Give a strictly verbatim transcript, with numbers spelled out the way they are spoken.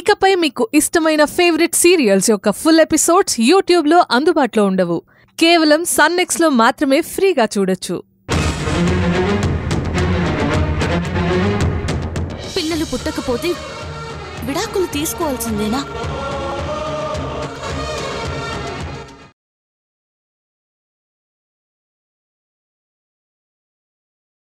ఇకపై మీకు ఇష్టమైన ఫేవరెట్ సీరియల్స్ యొక్క ఫుల్ ఎపిసోడ్స్ యూట్యూబ్ లో అందుబాటులో ఉండవు. కేవలం సన్ నెక్స్ట్ లో మాత్రమే ఫ్రీగా చూడొచ్చు. పిల్లలు పుట్టకపోతే విడాకులు తీసుకోవాల్సిందేనా?